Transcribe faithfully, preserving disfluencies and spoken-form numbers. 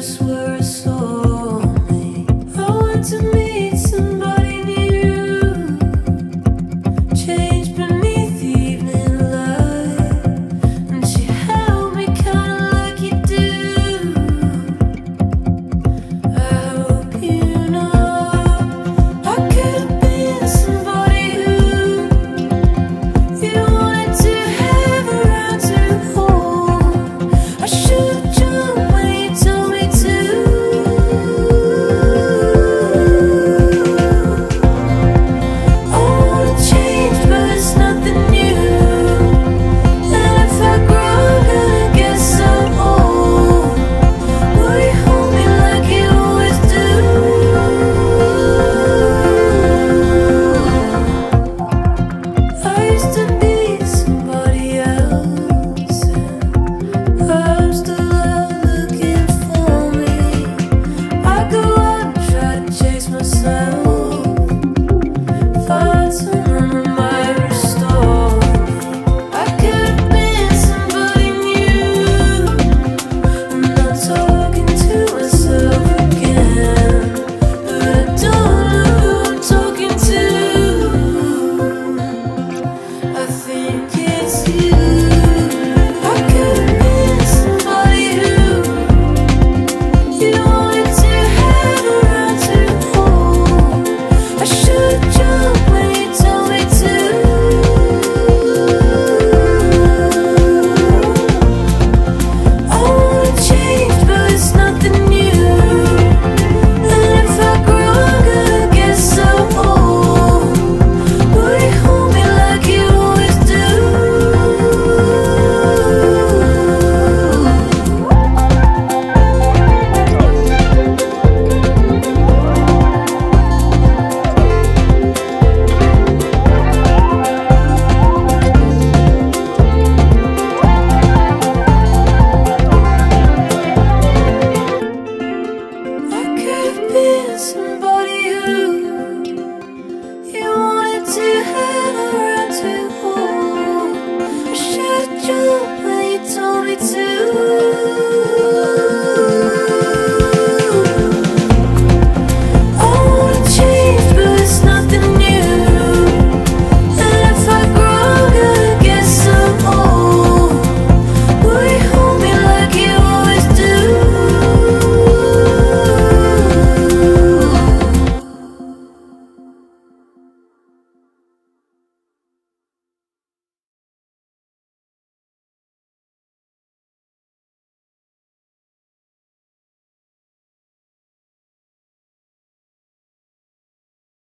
I swear.